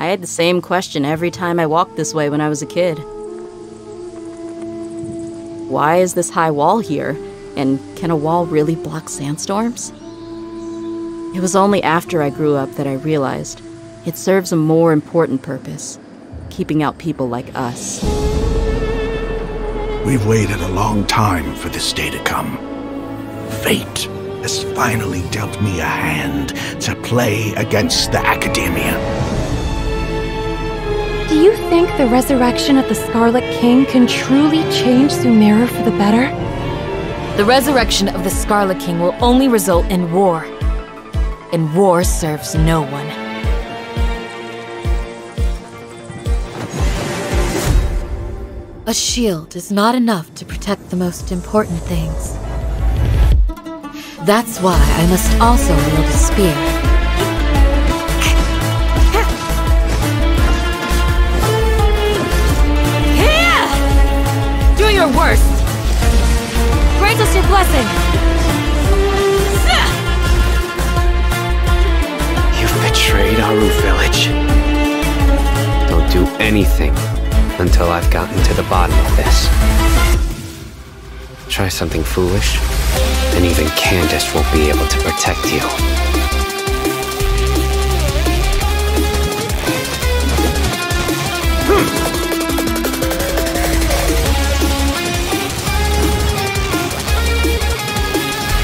I had the same question every time I walked this way when I was a kid. Why is this high wall here? And can a wall really block sandstorms? It was only after I grew up that I realized it serves a more important purpose, keeping out people like us. We've waited a long time for this day to come. Fate has finally dealt me a hand to play against the Academia. Do you think the resurrection of the Scarlet King can truly change Sumeru for the better? The resurrection of the Scarlet King will only result in war. And war serves no one. A shield is not enough to protect the most important things. That's why I must also wield a spear. Do your worst! Grant us your blessing! Betrayed Aru Village. Don't do anything until I've gotten to the bottom of this. Try something foolish, and even Candace won't be able to protect you.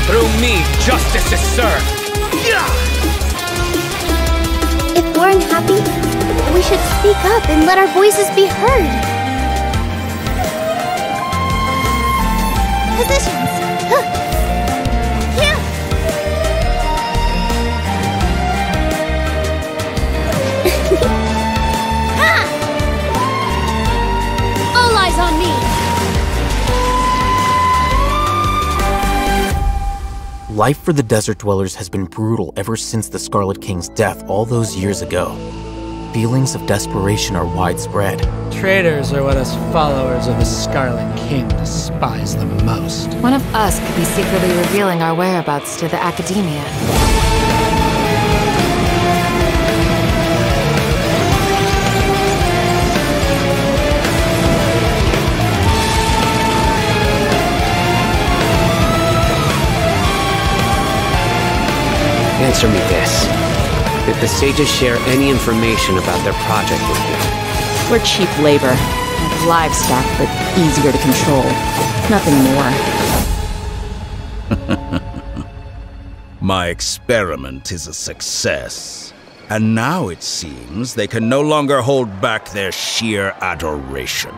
Through me, justice is served. Yeah! If we're unhappy, we should speak up and let our voices be heard. Positions! Huh. Yeah. Ha! All eyes on me! Life for the Desert Dwellers has been brutal ever since the Scarlet King's death all those years ago. Feelings of desperation are widespread. Traitors are what us followers of the Scarlet King despise the most. One of us could be secretly revealing our whereabouts to the Academia. Answer me this. If the Sages share any information about their project with you. We're cheap labor, and livestock, but easier to control. Nothing more. My experiment is a success. And now it seems they can no longer hold back their sheer adoration.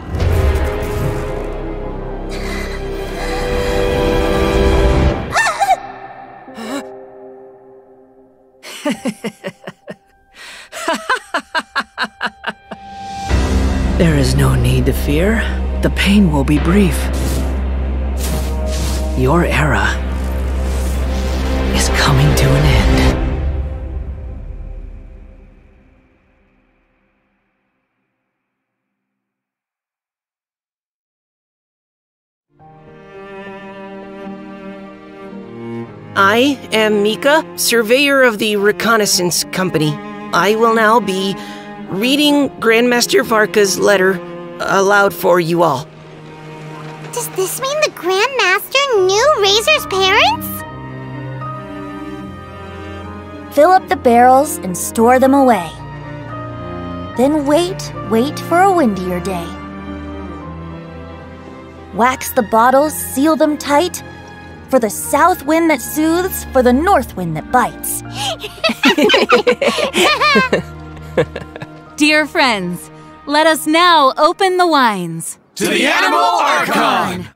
There is no need to fear. The pain will be brief. Your era is coming to an end. I am Mika, surveyor of the Reconnaissance Company. I will now be reading Grandmaster Varka's letter aloud for you all. Does this mean the Grandmaster knew Razor's parents? Fill up the barrels and store them away. Then wait for a windier day. Wax the bottles, seal them tight, for the south wind that soothes, for the north wind that bites. Dear friends, let us now open the wines. To the Animal Archon!